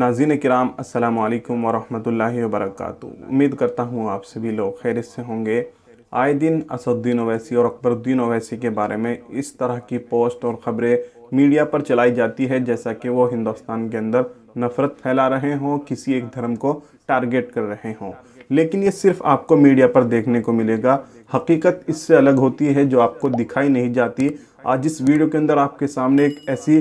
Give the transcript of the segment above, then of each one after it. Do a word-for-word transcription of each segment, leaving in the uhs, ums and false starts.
नाज़रीन किराम अस्सलामु अलैकुम वरहमतुल्लाहि वबरकातुहू। उम्मीद करता हूँ आप सभी लोग खैरियत से होंगे। आए दिन असदुद्दीन ओवैसी और अकबरुद्दीन ओवैसी के बारे में इस तरह की पोस्ट और ख़बरें मीडिया पर चलाई जाती है जैसा कि वो हिंदुस्तान के अंदर नफ़रत फैला रहे हों, किसी एक धर्म को टारगेट कर रहे हों। लेकिन ये सिर्फ आपको मीडिया पर देखने को मिलेगा, हकीकत इससे अलग होती है जो आपको दिखाई नहीं जाती। आज इस वीडियो के अंदर आपके सामने एक ऐसी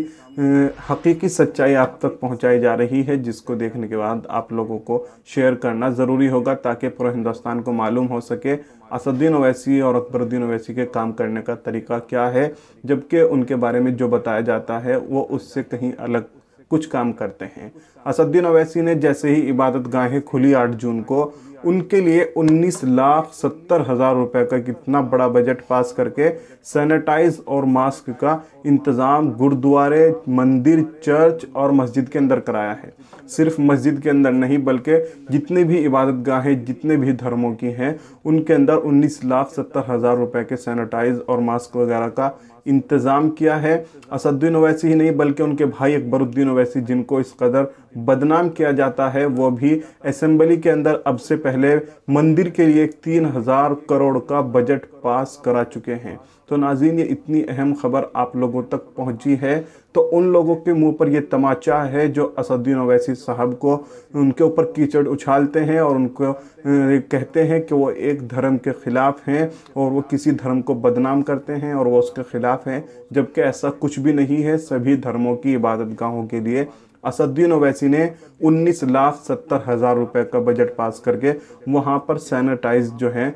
हकीकी सच्चाई आप तक पहुंचाई जा रही है जिसको देखने के बाद आप लोगों को शेयर करना ज़रूरी होगा ताकि पूरे हिंदुस्तान को मालूम हो सके असदुद्दीन ओवैसी और अकबरुद्दीन ओवैसी के काम करने का तरीका क्या है, जबकि उनके बारे में जो बताया जाता है वो उससे कहीं अलग कुछ काम करते हैं। असदुद्दीन ओवैसी ने जैसे ही इबादत गाहें खुली आठ जून को, उनके लिए उन्नीस लाख सत्तर हज़ार रुपये का कितना बड़ा बजट पास करके सैनिटाइज और मास्क का इंतज़ाम गुरुद्वारे, मंदिर, चर्च और मस्जिद के अंदर कराया है। सिर्फ मस्जिद के अंदर नहीं बल्कि जितनी भी इबादत गाहें, जितने भी धर्मों की हैं, उनके अंदर उन्नीस लाख सत्तर हज़ार रुपये के सैनिटाइज और मास्क वगैरह का इंतज़ाम किया है। असदुद्दीन ओवैसी ही नहीं बल्कि उनके भाई अकबरुद्दीन ओवैसी, जिनको इस कदर बदनाम किया जाता है, वो भी असेंबली के अंदर अब से पहले मंदिर के लिए तीन हज़ार करोड़ का बजट पास करा चुके हैं। तो नाज़रीन, ये इतनी अहम खबर आप लोगों तक पहुंची है तो उन लोगों के मुंह पर ये तमाचा है जो असदुद्दीन ओवैसी साहब को, उनके ऊपर कीचड़ उछालते हैं और उनको कहते हैं कि वो एक धर्म के ख़िलाफ़ हैं और वो किसी धर्म को बदनाम करते हैं और वो उसके ख़िलाफ़ हैं, जबकि ऐसा कुछ भी नहीं है। सभी धर्मों की इबादतगाहों के लिए असदुद्दीन ओवैसी ने उन्नीस लाख सत्तर हज़ार रुपये का बजट पास करके वहाँ पर सैनिटाइज जो है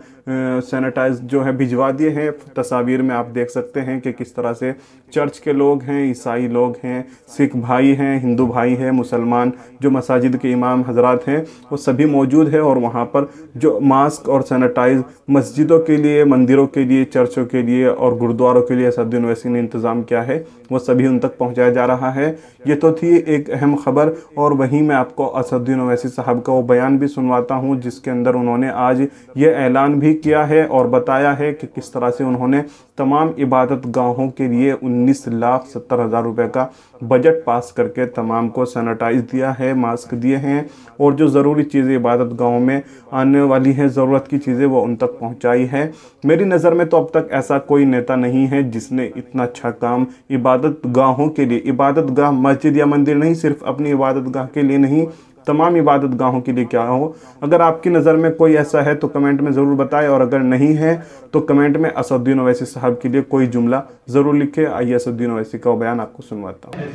सैनिटाइज जो है भिजवा दिए हैं। तस्वीर में आप देख सकते हैं कि किस तरह से चर्च के लोग हैं, ईसाई लोग हैं, सिख भाई हैं, हिंदू भाई हैं, मुसलमान जो मसाजिद के इमाम हजरात हैं, वो सभी मौजूद है और वहाँ पर जो मास्क और सैनिटाइज मस्जिदों के लिए, मंदिरों के लिए, चर्चों के लिए और गुरुद्वारों के लिए असदुद्दीन ओवैसी ने इंतज़ाम किया है वो सभी उन तक पहुँचाया जा रहा है। ये तो थी एक अहम ख़बर और वहीं मैं आपको असदुद्दीन ओवैसी साहब का वो बयान भी सुनवाता हूं जिसके अंदर उन्होंने आज ये ऐलान भी किया है और बताया है कि किस तरह से उन्होंने तमाम इबादत गाहों के लिए उन्नीस लाख सत्तर हज़ार रुपये का बजट पास करके तमाम को सैनिटाइज दिया है, मास्क दिए हैं और जो ज़रूरी चीज़ें इबादत गाहों में आने वाली हैं, ज़रूरत की चीज़ें, वो उन तक पहुँचाई है। मेरी नज़र में तो अब तक ऐसा कोई नेता नहीं है जिसने इतना अच्छा काम इबादत गाहों के लिए, इबादत गाह मस्जिद या मंदिर नहीं, सिर्फ अपनी इबादत गाह के लिए नहीं, तमाम इबादत गाहों के लिए क्या हो। अगर आपकी नज़र में कोई ऐसा है तो कमेंट में ज़रूर बताएं और अगर नहीं है तो कमेंट में असदुद्दीन ओवैसी साहब के लिए कोई जुमला ज़रूर लिखें। आइए असदुद्दीन ओवैसी का बयान आपको सुनवाता हूँ।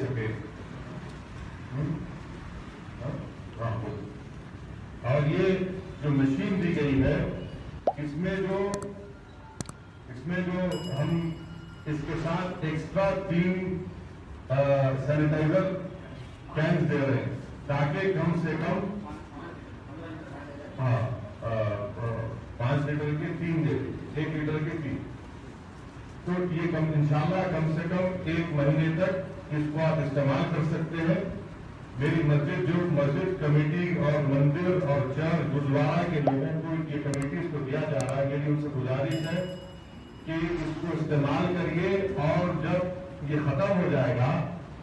और ये जो मशीन दी गई है, इसमें जो इसमें जो हम इसके साथ एक्स्ट्रा तीन सैनिटाइजर कैंप दे रहे हैं ताकि कम से कम हाँ पाँच लीटर के तीन दे, एक लीटर के तीन, तो ये कम इंशाल्लाह कम से कम एक महीने तक इसको आप इस्तेमाल कर सकते हैं। मेरी मस्जिद जो मस्जिद कमेटी और मंदिर और चर्च गुरुद्वारा के लोगों को ये कमेटी को दिया जा रहा है, मेरी उनसे गुजारिश है कि इसको इस्तेमाल करिए और जब ये खत्म हो जाएगा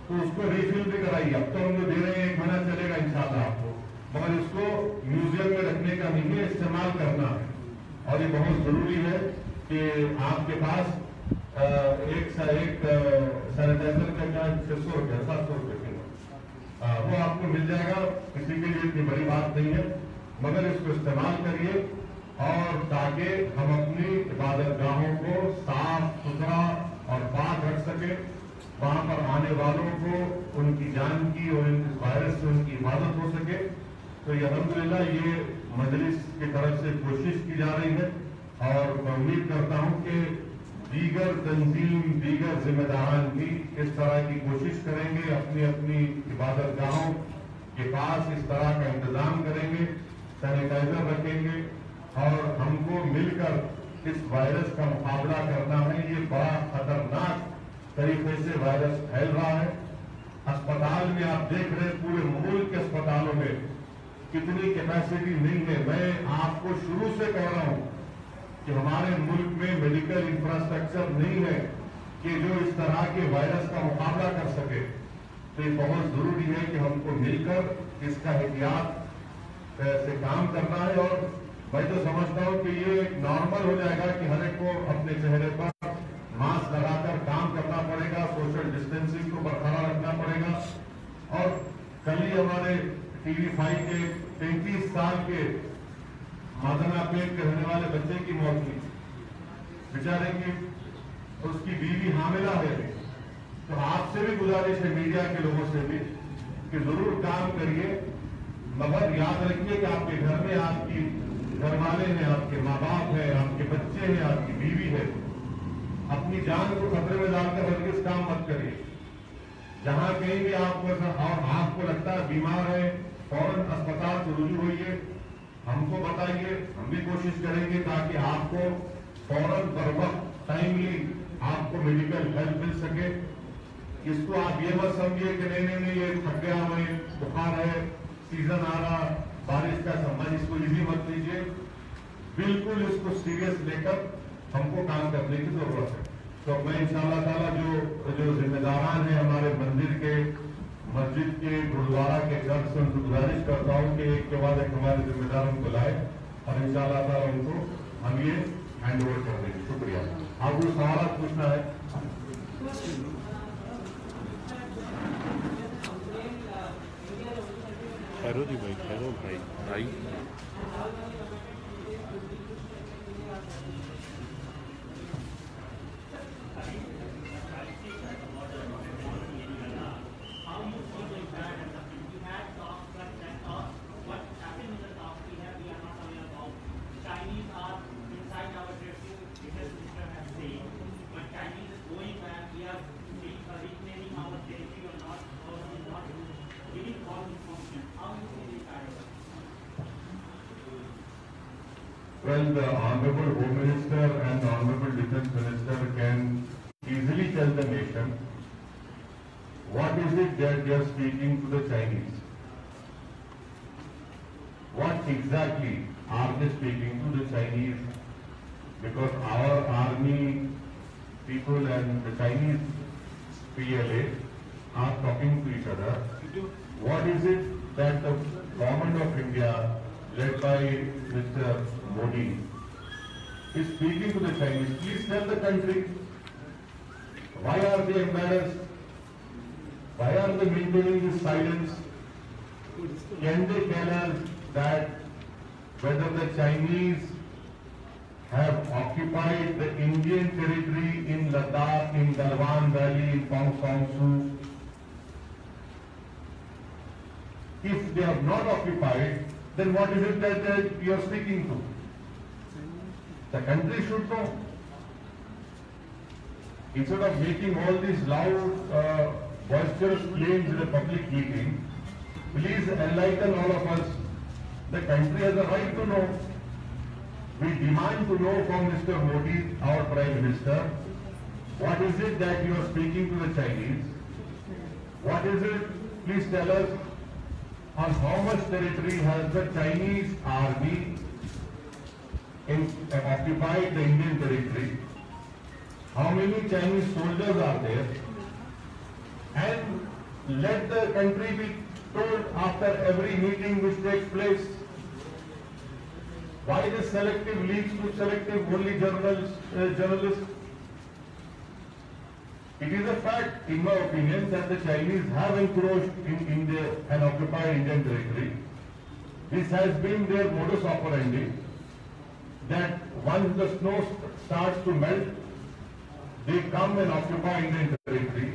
तो उसको रिफिल भी कराइए। अब तो हमको दे रहे हैं, एक महीना चलेगा इंशाल्लाह आपको, मगर इसको म्यूजियम में रखने का नहीं है, इस्तेमाल करना है। और ये बहुत जरूरी है कि आपके पास एक एक सैनिटाइजर का छह सौ रुपये सात सौ रुपये किलो वो आपको मिल जाएगा, किसी के लिए इतनी बड़ी बात नहीं है, मगर इसको इस्तेमाल करिए और ताकि हम अपनी इबादत गाहों को साफ सुथरा और पाक रख सकें, वहाँ पर आने वालों को उनकी जान की और इस वायरस से उनकी हिफाजत हो सके। तो अल्हम्दुलिल्लाह ये मजलिस की तरफ से कोशिश की जा रही है और मैं उम्मीद करता हूँ कि दीगर तंजीम, दीगर जिम्मेदारान भी इस तरह की कोशिश करेंगे, अपनी अपनी इबादत गाहों के पास इस तरह का इंतज़ाम करेंगे, सैनिटाइजर रखेंगे और हमको मिलकर इस वायरस का मुकाबला करना है। ये बड़ा खतरनाक तरीके से वायरस फैल रहा है। अस्पताल में आप देख रहे हैं, पूरे मुल्क के अस्पतालों में कितनी कैपेसिटी नहीं है। मैं आपको शुरू से कह रहा हूँ कि हमारे मुल्क में मेडिकल इंफ्रास्ट्रक्चर नहीं है कि जो इस तरह के वायरस का मुकाबला कर सके। तो ये बहुत जरूरी है कि हमको मिलकर इसका एहतियात से काम करना है। और मैं तो समझता हूँ कि ये नॉर्मल हो जाएगा कि हर एक को अपने चेहरे पर मास्क लगाकर काम करना पड़ेगा, सोशल डिस्टेंसिंग को बरकरार रखना पड़ेगा। और कल ही हमारे टीवी फाइव के तैंतीस साल के मादना पेट के रहने वाले बच्चे की मौत हुई, बेचारे की उसकी बीवी हामिला है। तो आपसे भी गुजारिश है, मीडिया के लोगों से भी, कि जरूर काम करिए, मगर याद रखिए कि आपके घर में आपकी घर वाले हैं, आपके माँ बाप हैं, आपके बच्चे हैं, आपकी बीवी है। अपनी जान को खतरे में डालकर हरगिज़ काम मत करिए। जहां कहीं भी आपको और आपको लगता है बीमार है, फौरन अस्पताल से रुजू होइए, हमको बताइए, हम भी कोशिश करेंगे ताकि आपको फौरन बर वक्त टाइमली आपको मेडिकल हेल्प मिल सके। इसको आप ये मत समझिए कि नहीं नहीं ये थक गया, हमें बुखार है, सीजन आ रहा, बारिश का समय, इसको इजी मत लीजिए। बिल्कुल इसको सीरियस लेकर हमको काम करने की जरूरत है। तो मैं इंशाल्लाह ताला जो जो जिम्मेदारान है हमारे मंदिर के, मस्जिद के, गुरुद्वारा के, चर्च से उनको गुजारिश करता हूँ कि एक के बाद एक हमारे जिम्मेदारों को लाए और इंशाल्लाह ताला उनको हम ये हैंड ओवर कर देंगे। शुक्रिया। आपको सवाल पूछना है? खैरो जी भाई, खैरो भाई भाई Well, the Honorable Home Minister and the Honorable Defense Minister can easily tell the nation what is it that they are speaking to the Chinese. What exactly are they speaking to the Chinese? Because our army people and the Chinese P L A are talking to each other. What is it that the government of India, led by Mister Modi, is speaking to the Chinese? Please tell the country, why are they embarrassed? Why are they maintaining this silence? Can they tell us that whether the Chinese have occupied the Indian territory in Ladakh, in Galwan Valley, in Guangzhou? If they have not occupied, then what is it that, that you are speaking to? The country should know. Instead of making all these loud, uh, boisterous claims in a public meeting, please enlighten all of us. The country has a right to know. We demand to know from Mister Modi, our Prime Minister, what is it that you are speaking to the Chinese? What is it? Please tell us. On how much territory has the Chinese army in, uh, occupied the Indian territory? How many Chinese soldiers are there? And let the country be told after every meeting which takes place. Why the selective leaks to selective only journals, uh, journalists? It is a fact, in my opinion, that the Chinese have encroached in India and occupied Indian territory. This has been their modus operandi, that once the snow starts to melt, they come and occupy Indian territory.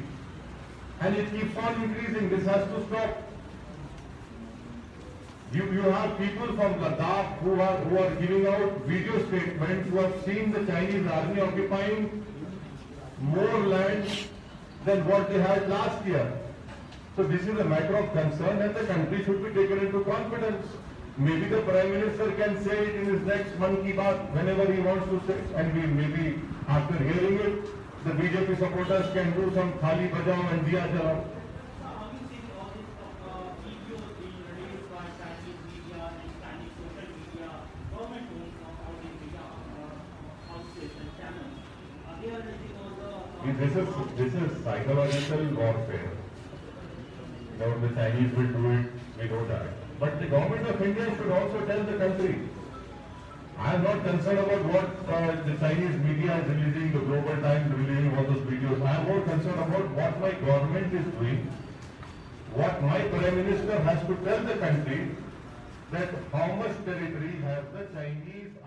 And it keeps on increasing. This has to stop. You, you have people from Ladakh who are, who are giving out video statements, who have seen the Chinese army occupying more land than what they had last year. So this is a matter of concern and the country should be taken into confidence. Maybe the Prime Minister can say it in his next Mann Ki Baat whenever he wants to say, and we, maybe after hearing it, the B J P supporters can do some Thali Bajao and Diya Jalao. This is, this is psychological warfare. or the Chinese will do it, we know that. But the government of India should also tell the country. I am not concerned about what uh, the Chinese media is releasing, the Global Times releasing all those videos. I am more concerned about what my government is doing, what my Prime Minister has to tell the country, that how much territory have the Chinese